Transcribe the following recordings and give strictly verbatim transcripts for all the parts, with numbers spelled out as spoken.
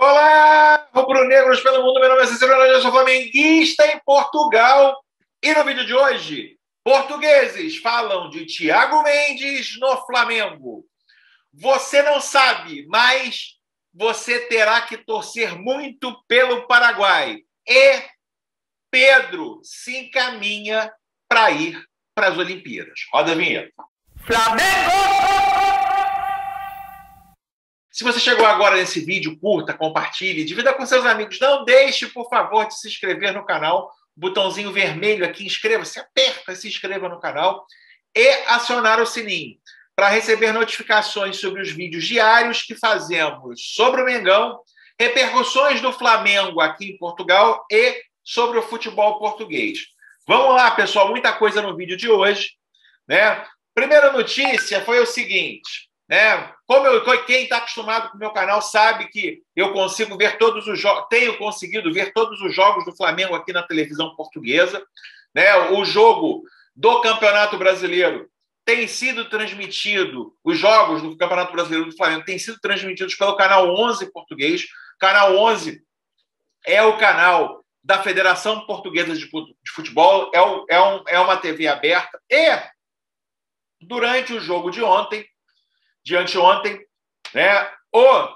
Olá, rubro-negros pelo mundo, meu nome é Cicero, eu sou flamenguista em Portugal. E no vídeo de hoje, portugueses falam de Thiago Mendes no Flamengo. Você não sabe, mas você terá que torcer muito pelo Paraguai. E Pedro se encaminha para ir para as Olimpíadas. Roda a vinheta. Flamengo! Se você chegou agora nesse vídeo, curta, compartilhe, divida com seus amigos. Não deixe, por favor, de se inscrever no canal. Botãozinho vermelho aqui, inscreva-se, aperta e se inscreva no canal. E acionar o sininho para receber notificações sobre os vídeos diários que fazemos sobre o Mengão, repercussões do Flamengo aqui em Portugal e sobre o futebol português. Vamos lá, pessoal, muita coisa no vídeo de hoje, né? Primeira notícia foi o seguinte... Né? Como eu, quem está acostumado com o meu canal sabe que eu consigo ver todos os jogos, tenho conseguido ver todos os jogos do Flamengo aqui na televisão portuguesa, né? O jogo do Campeonato Brasileiro tem sido transmitido, os jogos do Campeonato Brasileiro do Flamengo têm sido transmitidos pelo Canal onze português. Canal onze é o canal da Federação Portuguesa de Futebol, é, o, é, um, é uma T V aberta. E durante o jogo de ontem, de anteontem, né, o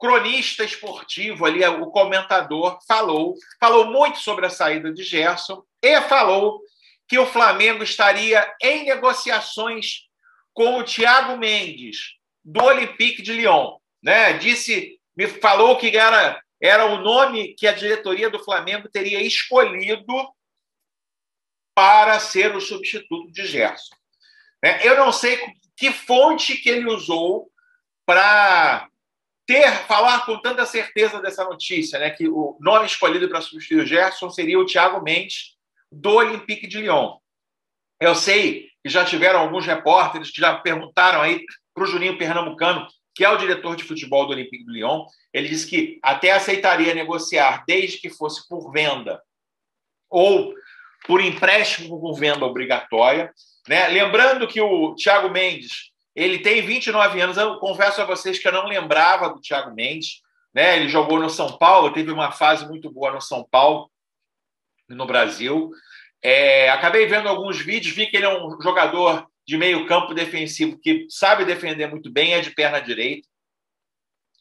cronista esportivo ali, o comentador, falou, falou muito sobre a saída de Gerson e falou que o Flamengo estaria em negociações com o Thiago Mendes, do Olympique de Lyon, né? Disse, me falou que era, era o nome que a diretoria do Flamengo teria escolhido para ser o substituto de Gerson. Né? Eu não sei que fonte que ele usou para ter falar com tanta certeza dessa notícia, né? Que o nome escolhido para substituir o Gerson seria o Thiago Mendes, do Olympique de Lyon. Eu sei que já tiveram alguns repórteres que já perguntaram aí para o Juninho Pernambucano, que é o diretor de futebol do Olympique de Lyon. Ele disse que até aceitaria negociar, desde que fosse por venda ou por empréstimo com venda obrigatória. Né? Lembrando que o Thiago Mendes, ele tem vinte e nove anos. Eu confesso a vocês que eu não lembrava do Thiago Mendes, né? Ele jogou no São Paulo, teve uma fase muito boa no São Paulo, no Brasil. É, acabei vendo alguns vídeos, vi que ele é um jogador de meio campo defensivo que sabe defender muito bem, é de perna direita,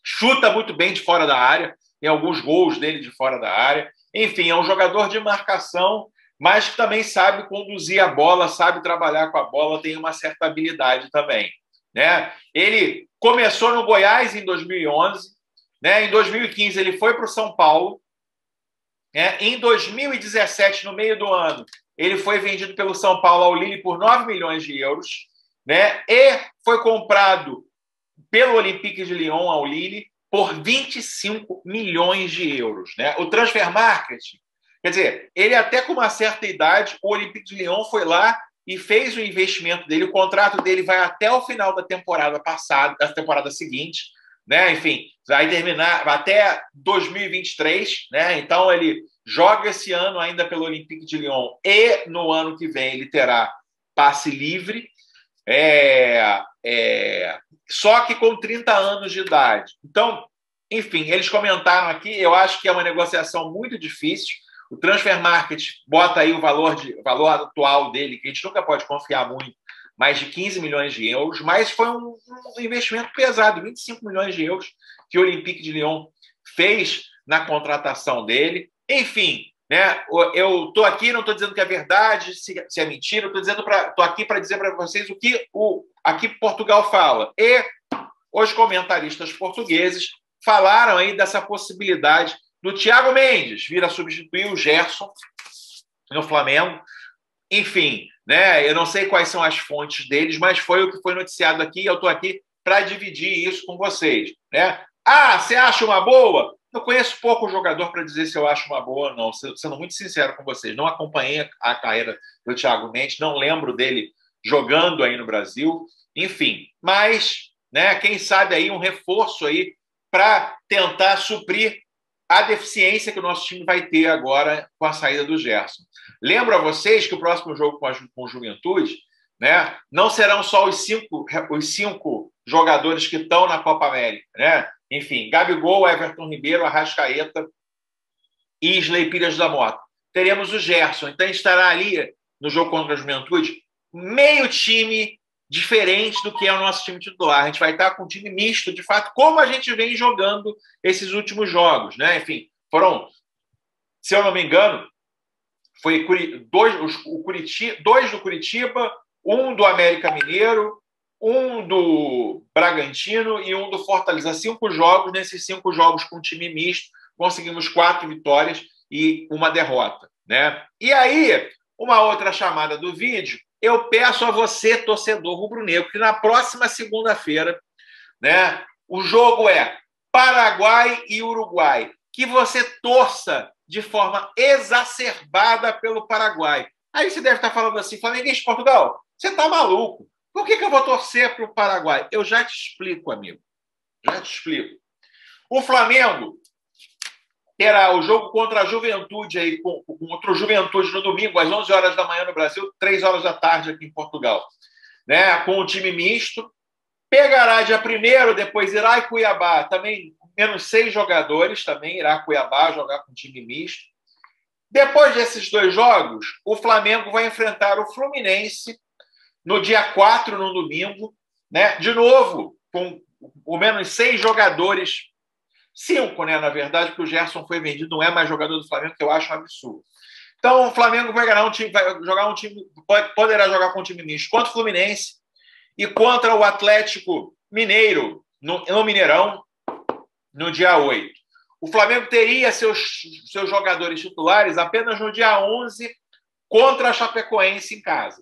chuta muito bem de fora da área, tem alguns gols dele de fora da área. Enfim, é um jogador de marcação, mas que também sabe conduzir a bola, sabe trabalhar com a bola, tem uma certa habilidade também, né? Ele começou no Goiás em dois mil e onze, né? Em dois mil e quinze ele foi para o São Paulo, né? Em dois mil e dezessete, no meio do ano, ele foi vendido pelo São Paulo ao Lille por nove milhões de euros, né? E foi comprado pelo Olympique de Lyon ao Lille por vinte e cinco milhões de euros, né? O Transfermarkt, quer dizer, ele até com uma certa idade, o Olympique de Lyon foi lá e fez o investimento dele, o contrato dele vai até o final da temporada passada, da temporada seguinte, né? Enfim, vai terminar até dois mil e vinte e três, né? Então ele joga esse ano ainda pelo Olympique de Lyon e no ano que vem ele terá passe livre, é, é, só que com trinta anos de idade. Então, enfim, eles comentaram aqui, eu acho que é uma negociação muito difícil. O Transfermarkt bota aí o valor, de, valor atual dele, que a gente nunca pode confiar muito, mais de quinze milhões de euros, mas foi um, um investimento pesado, vinte e cinco milhões de euros que o Olympique de Lyon fez na contratação dele. Enfim, né, eu estou aqui, não estou dizendo que é verdade, se, se é mentira, estou aqui para dizer para vocês o que o, aqui Portugal fala. E os comentaristas portugueses falaram aí dessa possibilidade do Thiago Mendes vir a substituir o Gerson no Flamengo. Enfim, né? Eu não sei quais são as fontes deles, mas foi o que foi noticiado aqui. Eu estou aqui para dividir isso com vocês, né? Ah, você acha uma boa? Eu conheço pouco jogador para dizer se eu acho uma boa ou não. Sendo muito sincero com vocês, não acompanhei a carreira do Thiago Mendes, não lembro dele jogando aí no Brasil. Enfim, mas, né? Quem sabe aí um reforço aí para tentar suprir a deficiência que o nosso time vai ter agora com a saída do Gerson. Lembro a vocês que o próximo jogo com a com Juventude, né, não serão só os cinco, os cinco jogadores que estão na Copa América, né? Enfim, Gabigol, Everton Ribeiro, Arrascaeta, Isley Pires da Mota. Teremos o Gerson. Então, estará ali no jogo contra a Juventude meio time diferente do que é o nosso time titular. A gente vai estar com um time misto, de fato, como a gente vem jogando esses últimos jogos, né? Enfim, foram, se eu não me engano, foi dois, o Curitiba, dois do Curitiba, um do América Mineiro, um do Bragantino e um do Fortaleza. Cinco jogos, nesses cinco jogos com time misto, conseguimos quatro vitórias e uma derrota, né? E aí, uma outra chamada do vídeo, eu peço a você, torcedor rubro-negro, que na próxima segunda-feira, né, o jogo é Paraguai e Uruguai, que você torça de forma exacerbada pelo Paraguai. Aí você deve estar falando assim, Flamenguista de Portugal, você está maluco. Por que que eu vou torcer para o Paraguai? Eu já te explico, amigo. Já te explico. O Flamengo terá o jogo contra a Juventude, aí, contra o Juventude no domingo, às onze horas da manhã no Brasil, três horas da tarde aqui em Portugal, né? Com o time misto. Pegará dia primeiro, depois irá a Cuiabá, também menos seis jogadores, também irá a Cuiabá jogar com time misto. Depois desses dois jogos, o Flamengo vai enfrentar o Fluminense no dia quatro, no domingo, né? De novo, com o menos seis jogadores, cinco, né? Na verdade, porque o Gerson foi vendido, não é mais jogador do Flamengo, que eu acho um absurdo. Então, o Flamengo vai ganhar um time, vai jogar um time, poderá jogar com um time misto contra o Fluminense e contra o Atlético Mineiro, no, no Mineirão, no dia oito. O Flamengo teria seus, seus jogadores titulares apenas no dia onze contra a Chapecoense em casa.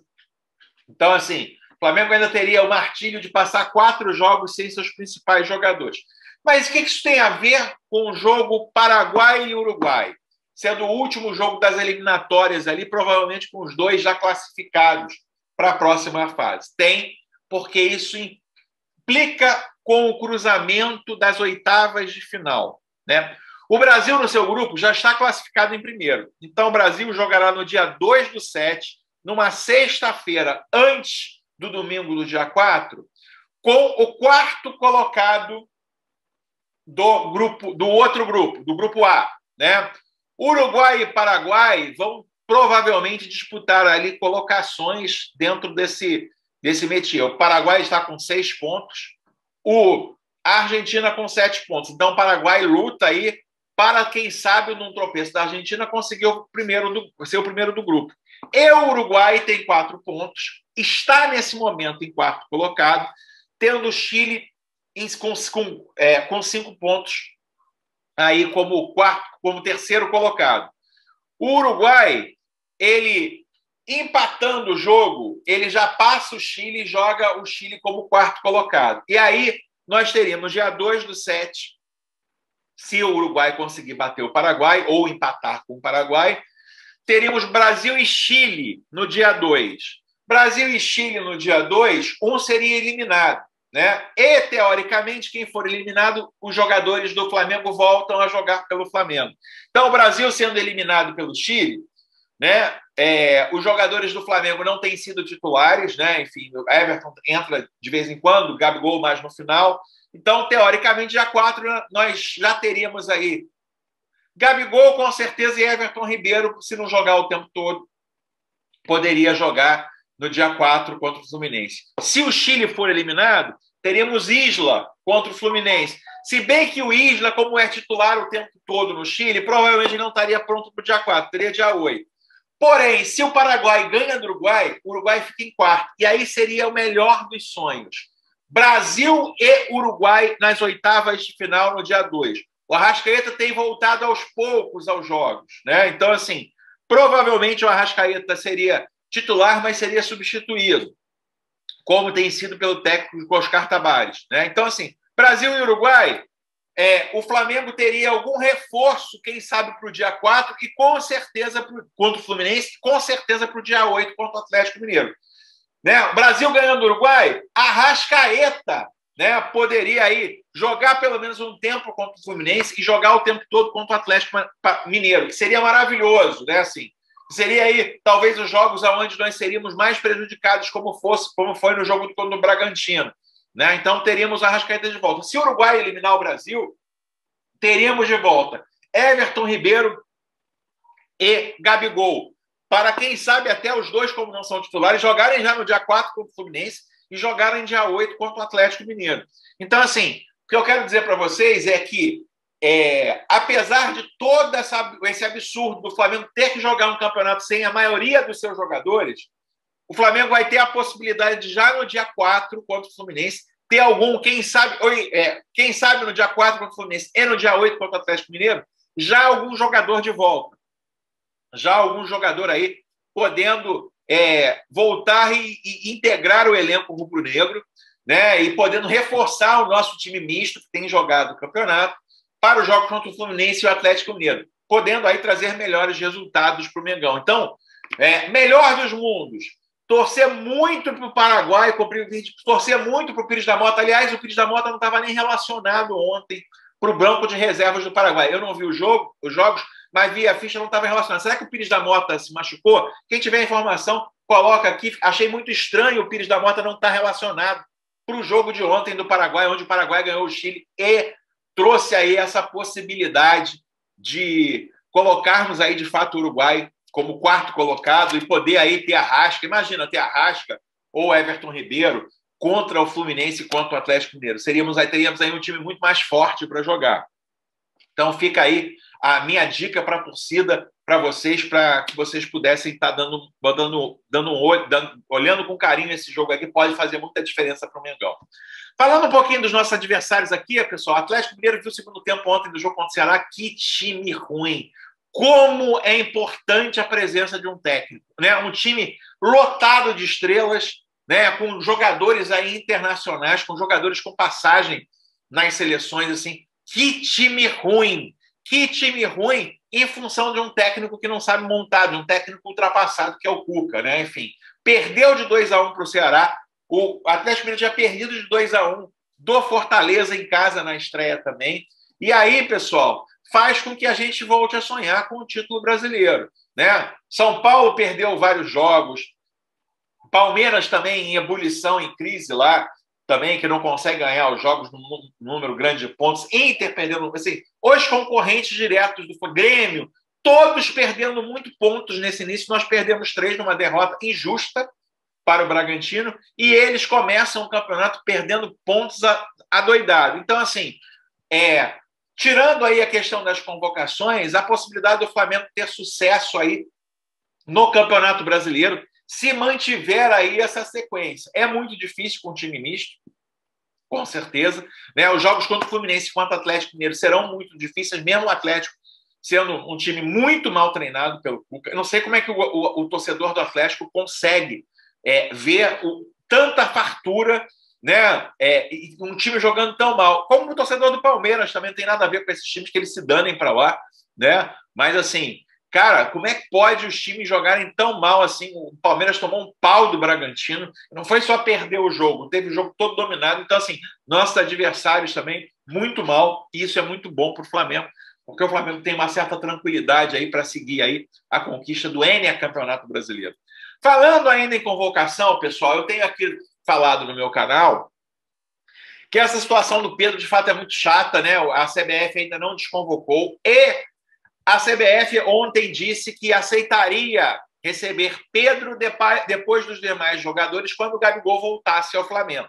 Então, assim, o Flamengo ainda teria o martírio de passar quatro jogos sem seus principais jogadores. Mas o que isso tem a ver com o jogo Paraguai e Uruguai? Sendo o último jogo das eliminatórias ali, provavelmente com os dois já classificados para a próxima fase. Tem, porque isso implica com o cruzamento das oitavas de final, né? O Brasil, no seu grupo, já está classificado em primeiro. Então, o Brasil jogará no dia dois do sete, numa sexta-feira, antes do domingo do dia quatro, com o quarto colocado do grupo, do outro grupo, do grupo A, né? Uruguai e Paraguai vão provavelmente disputar ali colocações dentro desse, desse métier. O Paraguai está com seis pontos, o, a Argentina com sete pontos. Então, o Paraguai luta aí para, quem sabe, num tropeço da Argentina, conseguir o primeiro do, ser o primeiro do grupo. E o Uruguai tem quatro pontos, está nesse momento em quarto colocado, tendo o Chile em, com, com, é, com cinco pontos aí como, quarto, como terceiro colocado. O Uruguai, ele empatando o jogo, ele já passa o Chile e joga o Chile como quarto colocado. E aí nós teríamos dia dois do sete, se o Uruguai conseguir bater o Paraguai ou empatar com o Paraguai, teríamos Brasil e Chile no dia dois. Brasil e Chile no dia dois, um seria eliminado, né? E, teoricamente, quem for eliminado, os jogadores do Flamengo voltam a jogar pelo Flamengo. Então, o Brasil sendo eliminado pelo Chile, né? É, os jogadores do Flamengo não têm sido titulares, né? Enfim, o Everton entra de vez em quando, o Gabigol mais no final. Então, teoricamente, dia quatro, nós já teríamos aí Gabigol, com certeza, e Everton Ribeiro, se não jogar o tempo todo, poderia jogar no dia quatro contra o Fluminense. Se o Chile for eliminado, teremos Isla contra o Fluminense. Se bem que o Isla, como é titular o tempo todo no Chile, provavelmente não estaria pronto para o dia quatro, teria dia oito. Porém, se o Paraguai ganha do Uruguai, o Uruguai fica em quarto. E aí seria o melhor dos sonhos. Brasil e Uruguai nas oitavas de final no dia dois. O Arrascaeta tem voltado aos poucos aos jogos, né? Então, assim, provavelmente o Arrascaeta seria titular, mas seria substituído, como tem sido pelo técnico Oscar Tabares, né? Então, assim, Brasil e Uruguai, é, o Flamengo teria algum reforço, quem sabe, para o dia quatro e com certeza pro, contra o Fluminense, e com certeza para o dia oito contra o Atlético Mineiro, né? O Brasil ganhando o Uruguai, Arrascaeta, né, poderia aí jogar pelo menos um tempo contra o Fluminense e jogar o tempo todo contra o Atlético Mineiro, que seria maravilhoso, né? Assim, seria aí talvez os jogos onde nós seríamos mais prejudicados, como, fosse, como foi no jogo contra o Bragantino. Né? Então, teríamos a Arrascaeta de volta. Se o Uruguai eliminar o Brasil, teríamos de volta Everton Ribeiro e Gabigol. Para quem sabe, até os dois, como não são titulares, jogarem já no dia quatro contra o Fluminense e jogarem dia oito contra o Atlético Mineiro. Então, assim, o que eu quero dizer para vocês é que, é, apesar de todo essa, esse absurdo do Flamengo ter que jogar um campeonato sem a maioria dos seus jogadores, o Flamengo vai ter a possibilidade de, já no dia quatro contra o Fluminense, ter algum, quem sabe, é, quem sabe no dia quatro contra o Fluminense e no dia oito contra o Atlético Mineiro, já algum jogador de volta. Já algum jogador aí podendo é, voltar e, e integrar o elenco rubro-negro, né, e podendo reforçar o nosso time misto, que tem jogado o campeonato, para os jogos contra o Fluminense e o Atlético Mineiro, podendo aí trazer melhores resultados para o Mengão. Então, é, melhor dos mundos, torcer muito para o Paraguai, torcer muito para o Pires da Mota. Aliás, o Pires da Mota não estava nem relacionado ontem para o banco de reservas do Paraguai. Eu não vi o jogo, os jogos, mas vi a ficha, não estava relacionada. Será que o Pires da Mota se machucou? Quem tiver informação, coloca aqui. Achei muito estranho o Pires da Mota não estar relacionado para o jogo de ontem do Paraguai, onde o Paraguai ganhou o Chile e trouxe aí essa possibilidade de colocarmos aí, de fato, o Uruguai como quarto colocado e poder aí ter Arrasca. Imagina ter Arrasca ou Everton Ribeiro contra o Fluminense e contra o Atlético Mineiro. Seríamos aí, teríamos aí um time muito mais forte para jogar. Então fica aí a minha dica para a torcida, para vocês, para que vocês pudessem estar dando, dando, dando um olho, dando, olhando com carinho esse jogo aqui, pode fazer muita diferença para o Mengão. Falando um pouquinho dos nossos adversários aqui, pessoal, o Atlético Mineiro viu o segundo tempo ontem do jogo contra o Ceará, que time ruim! Como é importante a presença de um técnico, né? Um time lotado de estrelas, né? Com jogadores aí internacionais, com jogadores com passagem nas seleções, assim, que time ruim! Que time ruim em função de um técnico que não sabe montar, de um técnico ultrapassado, que é o Cuca, né? Enfim, perdeu de dois a um para o Ceará, o Atlético Mineiro já perdido de dois a um do Fortaleza em casa na estreia também. E aí, pessoal, faz com que a gente volte a sonhar com o título brasileiro, né? São Paulo perdeu vários jogos, Palmeiras também em ebulição, em crise lá, também, que não consegue ganhar os jogos num número grande de pontos, Inter perdendo, assim, os concorrentes diretos do Grêmio, todos perdendo muito pontos nesse início, nós perdemos três numa derrota injusta para o Bragantino, e eles começam o campeonato perdendo pontos adoidado. Então, assim, é, tirando aí a questão das convocações, a possibilidade do Flamengo ter sucesso aí no Campeonato Brasileiro, se mantiver aí essa sequência. É muito difícil com o time misto, com certeza, né? Os jogos contra o Fluminense e contra o Atlético Mineiro serão muito difíceis, mesmo o Atlético sendo um time muito mal treinado pelo Cuca. Eu não sei como é que o, o, o torcedor do Atlético consegue é, ver o, tanta fartura, né? É, um time jogando tão mal. Como o torcedor do Palmeiras também não tem nada a ver com esses times, que eles se danem para lá, né? Mas, assim, cara, como é que pode os times jogarem tão mal assim? O Palmeiras tomou um pau do Bragantino. Não foi só perder o jogo, teve o jogo todo dominado. Então, assim, nossos adversários também muito mal. E isso é muito bom para o Flamengo, porque o Flamengo tem uma certa tranquilidade aí para seguir aí a conquista do N Campeonato Brasileiro. Falando ainda em convocação, pessoal, eu tenho aqui falado no meu canal que essa situação do Pedro, de fato, é muito chata, né? A C B F ainda não desconvocou e a C B F ontem disse que aceitaria receber Pedro depois dos demais jogadores quando o Gabigol voltasse ao Flamengo,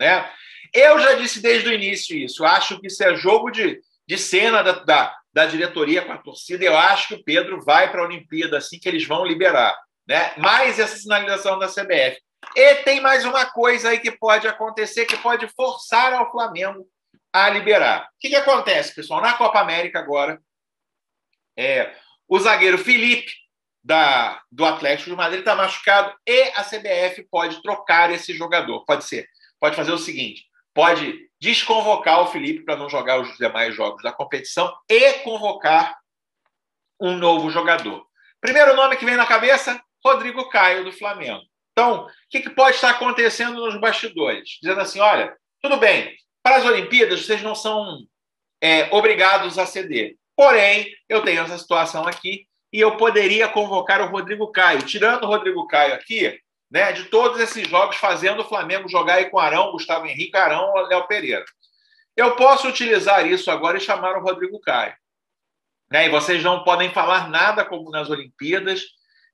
né? Eu já disse desde o início isso. Acho que isso é jogo de, de cena da, da, da diretoria com a torcida. Eu acho que o Pedro vai para a Olimpíada assim que eles vão liberar, né? Mais essa sinalização da C B F. E tem mais uma coisa aí que pode acontecer, que pode forçar ao Flamengo a liberar. O que, que acontece, pessoal? Na Copa América agora, É, o zagueiro Felipe, da, do Atlético de Madrid, está machucado e a C B F pode trocar esse jogador. Pode ser. Pode fazer o seguinte: pode desconvocar o Felipe para não jogar os demais jogos da competição e convocar um novo jogador. Primeiro nome que vem na cabeça, Rodrigo Caio, do Flamengo. Então, o que, que pode estar acontecendo nos bastidores? Dizendo assim, olha, tudo bem, para as Olimpíadas vocês não são é, obrigados a ceder. Porém, eu tenho essa situação aqui e eu poderia convocar o Rodrigo Caio. Tirando o Rodrigo Caio aqui, né, de todos esses jogos, fazendo o Flamengo jogar aí com Arão, Gustavo Henrique, Arão, Léo Pereira. Eu posso utilizar isso agora e chamar o Rodrigo Caio. Né? E vocês não podem falar nada como nas Olimpíadas,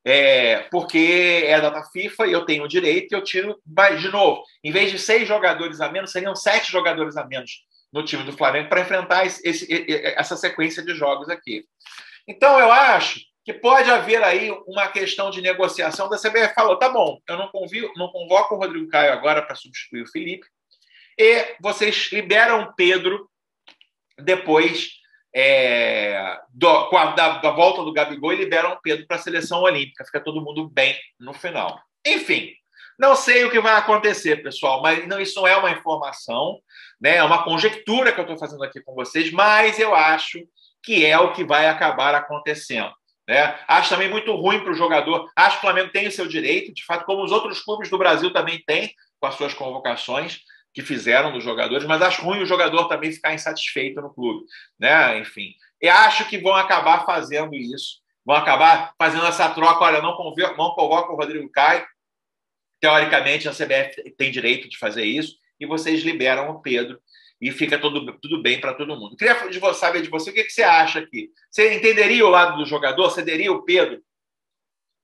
é, porque é data FIFA e eu tenho o direito e eu tiro. Mas, de novo, em vez de seis jogadores a menos, seriam sete jogadores a menos no time do Flamengo para enfrentar esse, esse, essa sequência de jogos aqui. Então, eu acho que pode haver aí uma questão de negociação da C B F. Falou, tá bom, eu não, convivo, não convoco o Rodrigo Caio agora para substituir o Felipe, e vocês liberam o Pedro depois é, do, da, da volta do Gabigol e liberam o Pedro para a seleção olímpica. Fica todo mundo bem no final. Enfim, não sei o que vai acontecer, pessoal, mas não, isso não é uma informação, né, é uma conjectura que eu estou fazendo aqui com vocês, mas eu acho que é o que vai acabar acontecendo. Né? Acho também muito ruim para o jogador. Acho que o Flamengo tem o seu direito, de fato, como os outros clubes do Brasil também têm, com as suas convocações que fizeram dos jogadores, mas acho ruim o jogador também ficar insatisfeito no clube. Né? Enfim, e acho que vão acabar fazendo isso, vão acabar fazendo essa troca. Olha, não, não convoca o Rodrigo Caio, teoricamente a C B F tem direito de fazer isso, e vocês liberam o Pedro. E fica tudo, tudo bem para todo mundo. Queria saber de você o que, que você acha aqui. Você entenderia o lado do jogador? Cederia o Pedro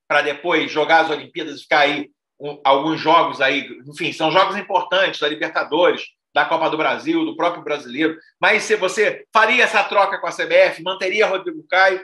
para depois jogar as Olimpíadas e ficar aí um, alguns jogos aí? Enfim, são jogos importantes da Libertadores, da Copa do Brasil, do próprio brasileiro. Mas se você faria essa troca com a C B F, manteria Rodrigo Caio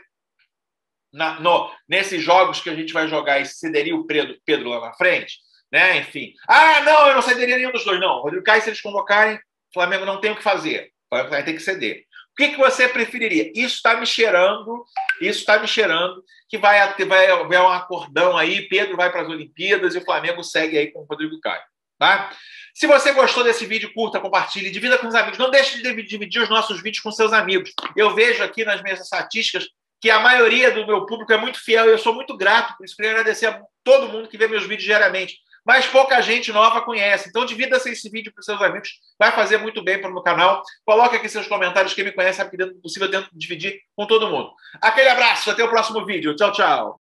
na, no, nesses jogos que a gente vai jogar e cederia o Pedro, Pedro lá na frente? Né? Enfim. Ah, não, eu não cederia nenhum dos dois, não. Rodrigo Caio, se eles convocarem, o Flamengo não tem o que fazer, o Flamengo vai ter que ceder. O que, que você preferiria? Isso está me cheirando, isso está me cheirando, que vai haver vai, vai um acordão aí, Pedro vai para as Olimpíadas e o Flamengo segue aí com o Rodrigo Caio. Tá? Se você gostou desse vídeo, curta, compartilhe, divida com os amigos. Não deixe de dividir os nossos vídeos com seus amigos. Eu vejo aqui nas minhas estatísticas que a maioria do meu público é muito fiel e eu sou muito grato por isso. Queria agradecer a todo mundo que vê meus vídeos diariamente. Mas pouca gente nova conhece. Então, divida-se esse vídeo para os seus amigos. Vai fazer muito bem para o meu canal. Coloque aqui seus comentários. Quem me conhece sabe que dentro do possível eu tento dividir com todo mundo. Aquele abraço. Até o próximo vídeo. Tchau, tchau.